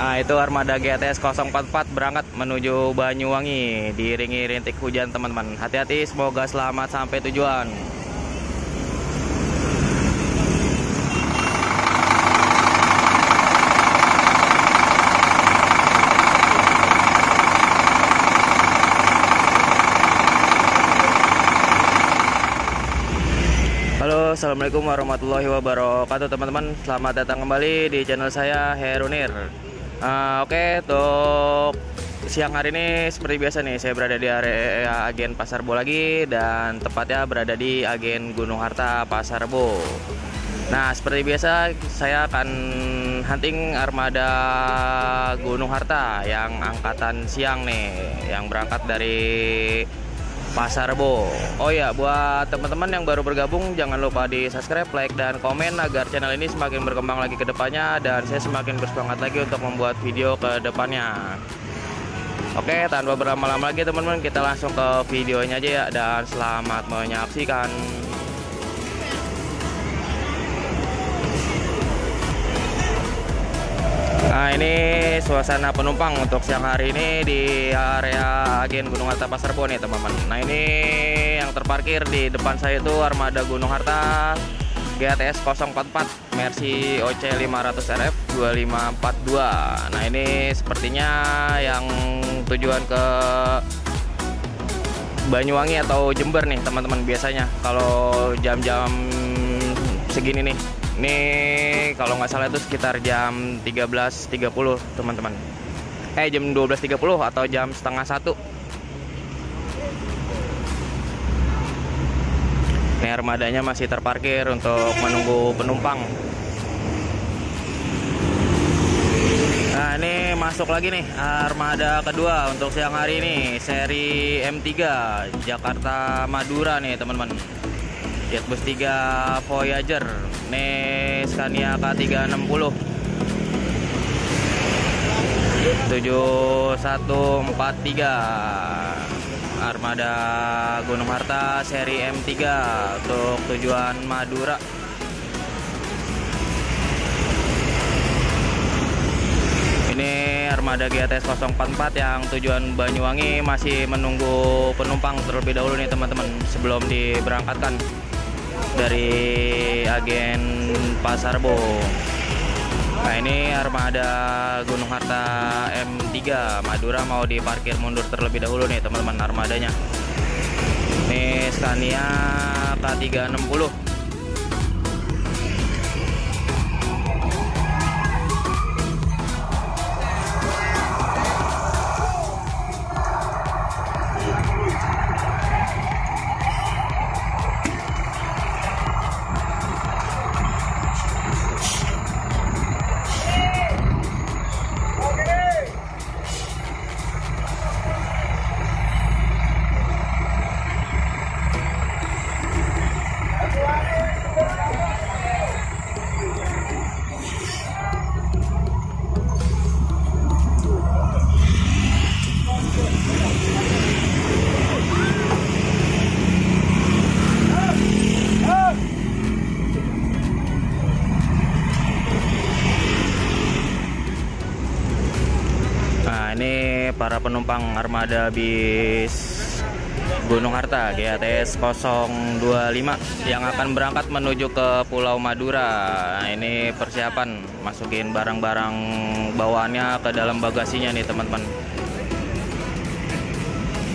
Nah, itu armada GTS044 berangkat menuju Banyuwangi, diiringi rintik hujan teman-teman. Hati-hati, semoga selamat sampai tujuan. Halo, assalamualaikum warahmatullahi wabarakatuh teman-teman. Selamat datang kembali di channel saya, Heru Nier. Oke, untuk siang hari ini seperti biasa nih, saya berada di area agen Pasar Rebo lagi, dan tepatnya berada di agen Gunung Harta Pasar Rebo. Nah, seperti biasa saya akan hunting armada Gunung Harta yang angkatan siang nih, yang berangkat dari Pasar Rebo. Oh ya, buat teman-teman yang baru bergabung, jangan lupa di subscribe, like, dan komen agar channel ini semakin berkembang lagi ke depannya, dan saya semakin bersemangat lagi untuk membuat video ke depannya. Oke, tanpa berlama-lama lagi teman-teman, kita langsung ke videonya aja ya, dan selamat menyaksikan. Nah, ini suasana penumpang untuk siang hari ini di area agen Gunung Harta Pasar Rebo nih teman-teman. Nah, ini yang terparkir di depan saya itu armada Gunung Harta GTS044 Mercy OC 500 RF 2542. Nah, ini sepertinya yang tujuan ke Banyuwangi atau Jember nih teman-teman, biasanya kalau jam-jam segini nih. Ini kalau nggak salah itu sekitar jam 13.30 teman-teman. Jam 12.30 atau jam setengah satu. Ini armadanya masih terparkir untuk menunggu penumpang. Nah, ini masuk lagi nih armada kedua untuk siang hari ini, seri M3 Jakarta Madura nih teman-teman. Jetbus 3 Voyager, nih Scania K360 7143 armada Gunung Harta seri M3 untuk tujuan Madura. Ini armada GTS044 yang tujuan Banyuwangi masih menunggu penumpang terlebih dahulu nih teman-teman, sebelum diberangkatkan dari agen Pasar Rebo. Nah, ini armada Gunung Harta M3 Madura mau diparkir mundur terlebih dahulu nih teman-teman armadanya. Ini Scania K360. Para penumpang armada bis Gunung Harta GTS025 yang akan berangkat menuju ke Pulau Madura. Nah, ini persiapan masukin barang-barang bawaannya ke dalam bagasinya nih teman-teman.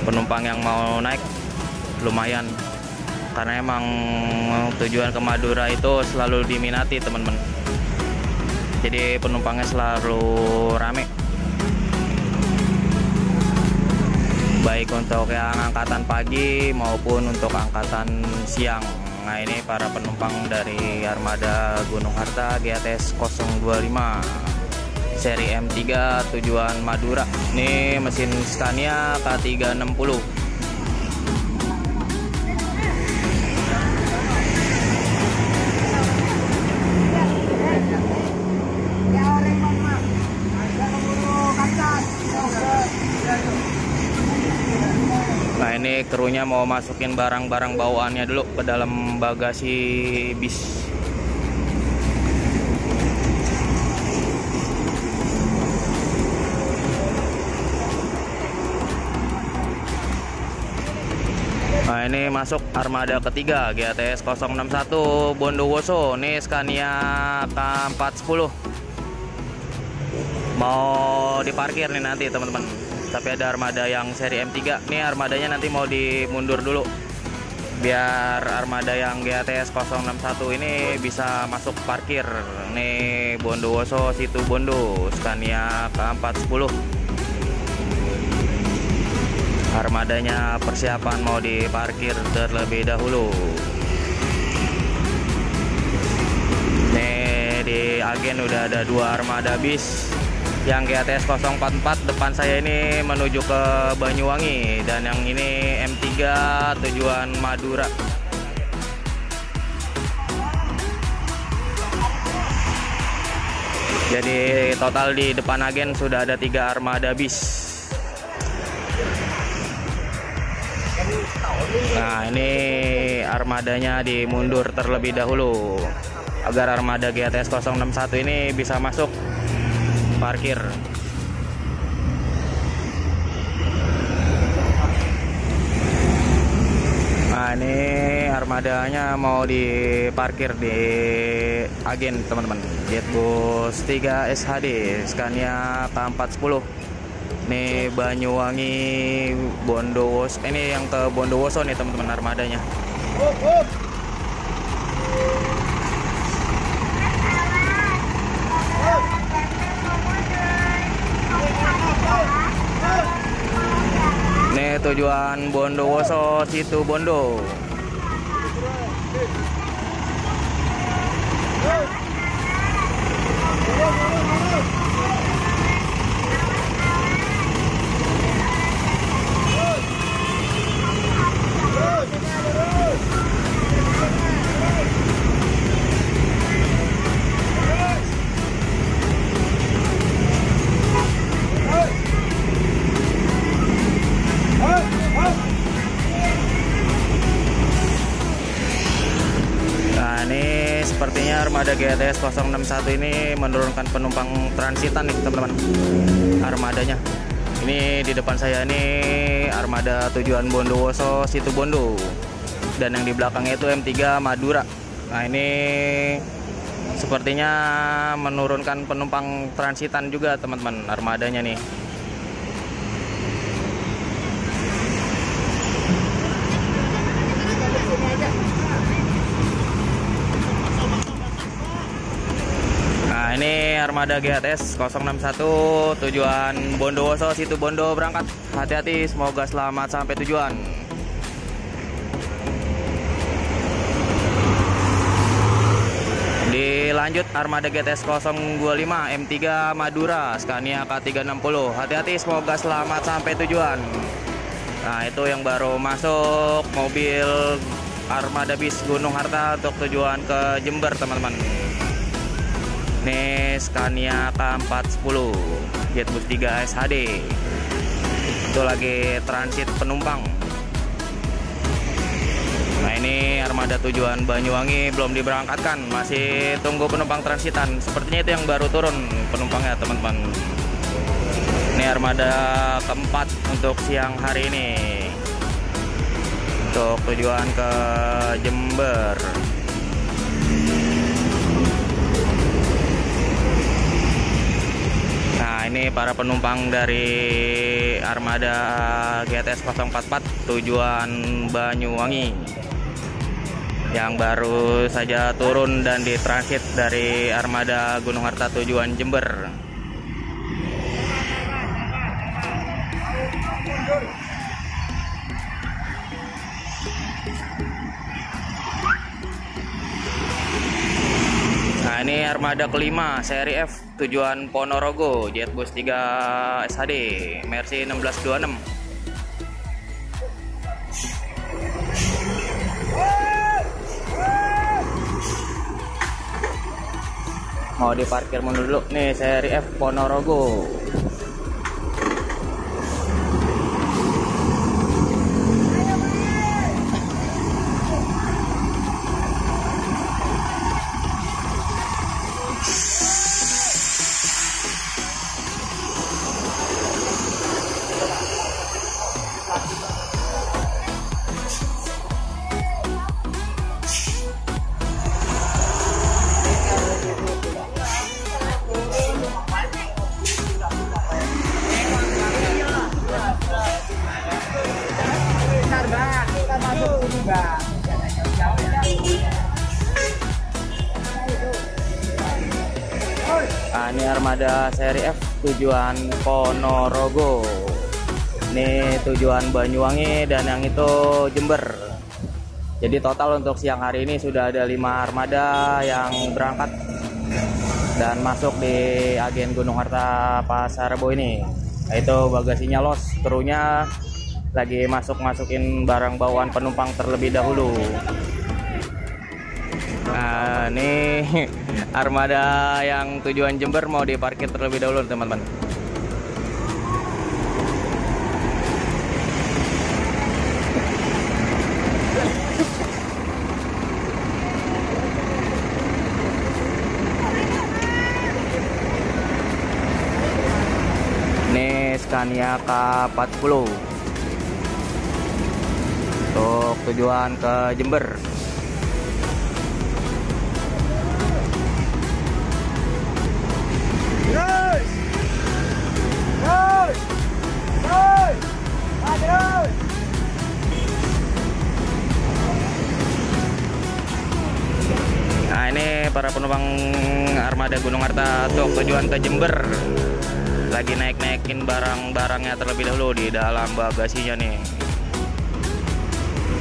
Penumpang yang mau naik lumayan, karena emang tujuan ke Madura itu selalu diminati teman-teman, jadi penumpangnya selalu rame, baik untuk yang angkatan pagi maupun untuk angkatan siang. Nah, ini para penumpang dari armada Gunung Harta GTS025 seri M3 tujuan Madura. Ini mesin Scania K360. Nah, ini krunya mau masukin barang-barang bawaannya dulu ke dalam bagasi bis. Nah, ini masuk armada ketiga GTS061 Bondowoso. Ini Scania K410. Mau diparkir nih nanti teman-teman. Tapi ada armada yang seri M3. Ini armadanya nanti mau dimundur dulu, biar armada yang GTS061 ini bisa masuk parkir. Nih Bondowoso Situbondo Scania K410, armadanya persiapan mau diparkir terlebih dahulu. Nih di agen udah ada dua armada bis. Yang GTS044 depan saya ini menuju ke Banyuwangi, dan yang ini M3 tujuan Madura. Jadi total di depan agen sudah ada tiga armada bis. Nah, ini armadanya dimundur terlebih dahulu agar armada GTS061 ini bisa masuk parkir. Nah, ini armadanya mau diparkir di agen teman-teman. Jetbus 3 SHD Scania K410. Ini Banyuwangi Bondowoso. Ini yang ke Bondowoso nih teman-teman armadanya. Ini tujuan Bondowoso Situbondo. Armada GTS061 ini menurunkan penumpang transitan nih teman-teman armadanya. Ini di depan saya ini armada tujuan Bondowoso Situbondo, dan yang di belakangnya itu M3 Madura. Nah, ini sepertinya menurunkan penumpang transitan juga teman-teman armadanya nih. Ini armada GTS061 tujuan Bondowoso Situbondo berangkat. Hati-hati, semoga selamat sampai tujuan. Dilanjut armada GTS025 M3 Madura Scania K360. Hati-hati, semoga selamat sampai tujuan. Nah, itu yang baru masuk mobil armada bis Gunung Harta untuk tujuan ke Jember teman-teman. Ini Scania K410 Jetbus 3 SHD itu lagi transit penumpang. Nah, ini armada tujuan Banyuwangi belum diberangkatkan, masih tunggu penumpang transitan. Sepertinya itu yang baru turun penumpangnya teman-teman. Ini armada keempat untuk siang hari ini untuk tujuan ke Jember. Ini para penumpang dari armada GTS044 tujuan Banyuwangi yang baru saja turun dan ditransit dari armada Gunung Harta tujuan Jember. Nah, ini armada kelima seri F tujuan Ponorogo Jetbus 3 SHD Mercy 1626. Mau diparkir mundur dulu nih seri F Ponorogo. Ini armada seri F tujuan Ponorogo, ini tujuan Banyuwangi, dan yang itu Jember. Jadi total untuk siang hari ini sudah ada 5 armada yang berangkat dan masuk di agen Gunung Harta Pasar Rebo ini. Itu bagasinya los, krunya lagi masukin barang bawaan penumpang terlebih dahulu. Nah, ini armada yang tujuan Jember mau diparkir terlebih dahulu, teman-teman. Ini Scania K40 untuk tujuan ke Jember. Nah, ini para penumpang armada Gunung Harta untuk tujuan ke Jember lagi naik-naikin barang-barangnya terlebih dahulu di dalam bagasinya nih.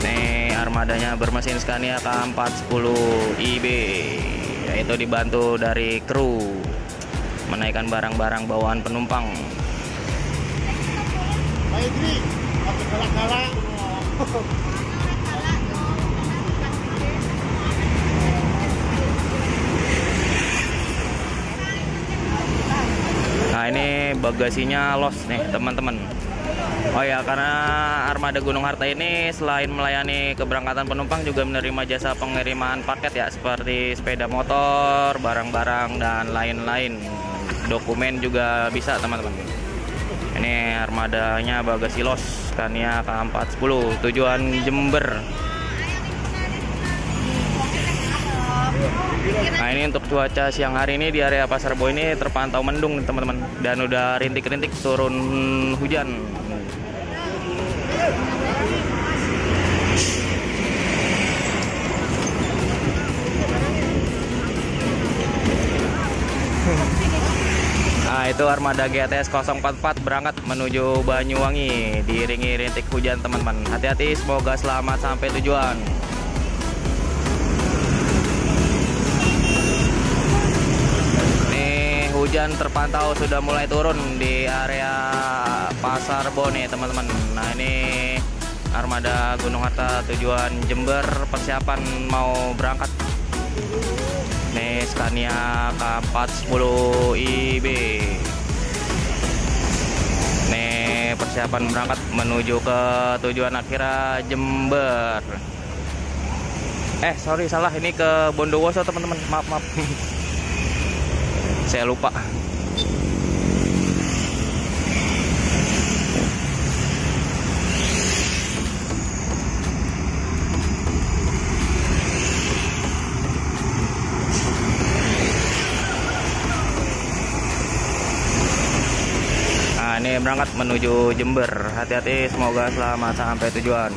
Nih armadanya bermesin Scania K410 IB, yaitu dibantu dari kru menaikkan barang-barang bawaan penumpang. Nah, ini bagasinya los nih, teman-teman. Oh ya, karena armada Gunung Harta ini selain melayani keberangkatan penumpang juga menerima jasa pengiriman paket ya, seperti sepeda motor, barang-barang, dan lain-lain. Dokumen juga bisa, teman-teman. Ini armadanya bagasi los Scania K410 tujuan Jember. Nah, ini untuk cuaca siang hari ini di area Pasar Rebo ini terpantau mendung, teman-teman, dan udah rintik-rintik turun hujan. Nah, itu armada GTS044 berangkat menuju Banyuwangi diiringi rintik hujan, teman-teman. Hati-hati, semoga selamat sampai tujuan. Nih hujan terpantau sudah mulai turun di area Pasar Rebo nih, teman-teman. Nah, ini armada Gunung Harta tujuan Jember persiapan mau berangkat. Nih Scania K410 IB, nih persiapan berangkat menuju ke tujuan akhirnya Jember. Sorry, salah, ini ke Bondowoso, teman-teman. Maaf, saya lupa. Ini berangkat menuju Jember. Hati-hati, semoga selamat sampai tujuan.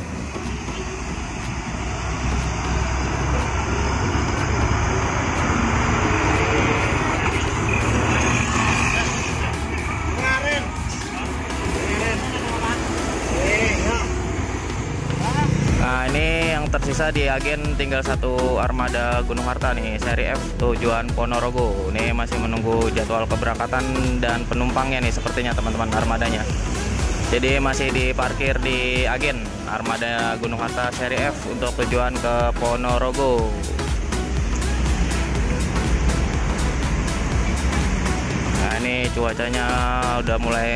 Nah, ini yang tersisa di agen tinggal satu armada Gunung Harta nih, seri F tujuan Ponorogo. Ini masih menunggu jadwal keberangkatan dan penumpangnya nih sepertinya, teman-teman, armadanya. Jadi masih diparkir di agen armada Gunung Harta seri F untuk tujuan ke Ponorogo. Nah, ini cuacanya udah mulai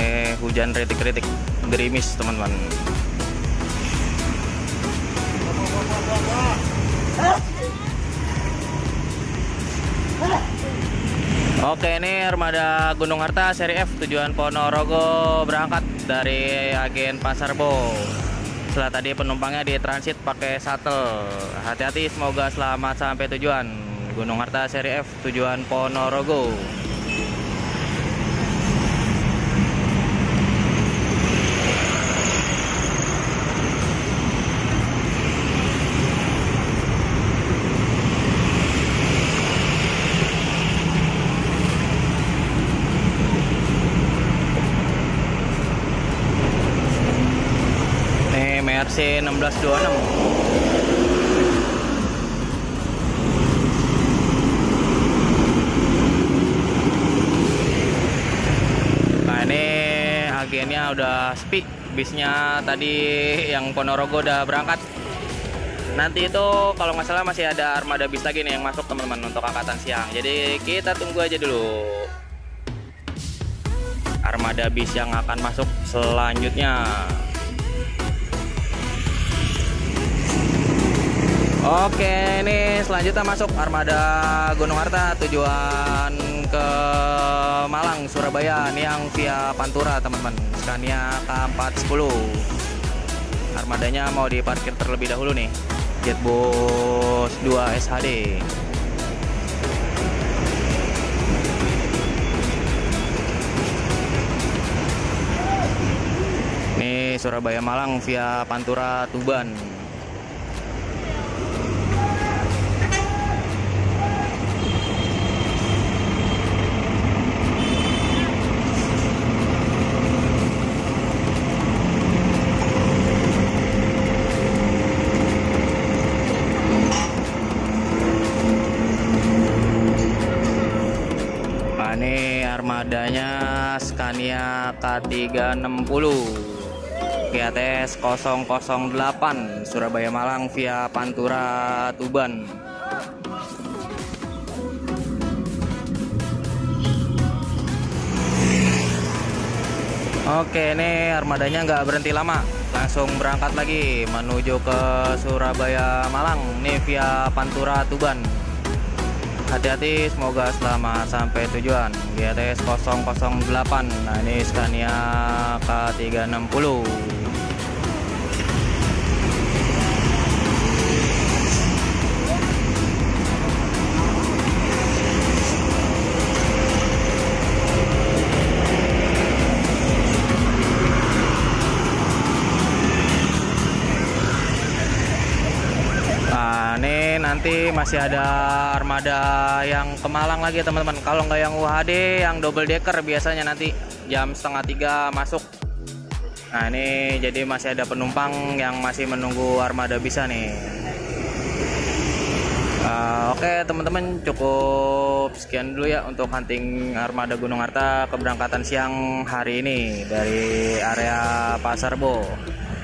hujan rintik-rintik, gerimis, teman-teman. Oke, ini armada Gunung Harta seri F tujuan Ponorogo berangkat dari agen Pasar Rebo. Setelah tadi penumpangnya di transit pakai shuttle. Hati-hati, semoga selamat sampai tujuan. Gunung Harta seri F tujuan Ponorogo. C1626. Agennya udah sepi, bisnya tadi yang Ponorogo udah berangkat. Nanti itu kalau nggak salah masih ada armada bis lagi nih yang masuk teman-teman untuk angkatan siang. Jadi kita tunggu aja dulu armada bis yang akan masuk selanjutnya. Oke, ini selanjutnya masuk armada Gunung Harta tujuan ke Malang, Surabaya. Ini yang via Pantura teman-teman, Scania K410. Armadanya mau diparkir terlebih dahulu nih, Jetbus 2 SHD. Ini Surabaya Malang via Pantura Tuban. Armadanya Scania K360 GTS008 Surabaya Malang via Pantura Tuban. Oke, ini armadanya nggak berhenti lama, langsung berangkat lagi menuju ke Surabaya Malang nih via Pantura Tuban. Hati-hati, semoga selamat sampai tujuan. GTS008. Nah, ini Scania K360. Nanti masih ada armada yang ke Malang lagi teman-teman. Kalau nggak yang UHD, yang double decker biasanya nanti jam 2:30 masuk. Nah, ini jadi masih ada penumpang yang masih menunggu armada bisa nih. Oke teman-teman, cukup sekian dulu ya untuk hunting armada Gunung Harta keberangkatan siang hari ini dari area Pasar Rebo.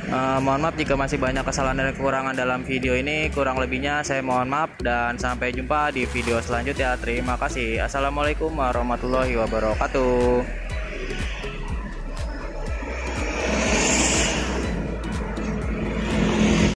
Mohon maaf jika masih banyak kesalahan dan kekurangan dalam video ini. Kurang lebihnya saya mohon maaf, dan sampai jumpa di video selanjutnya. Terima kasih. Assalamualaikum warahmatullahi wabarakatuh.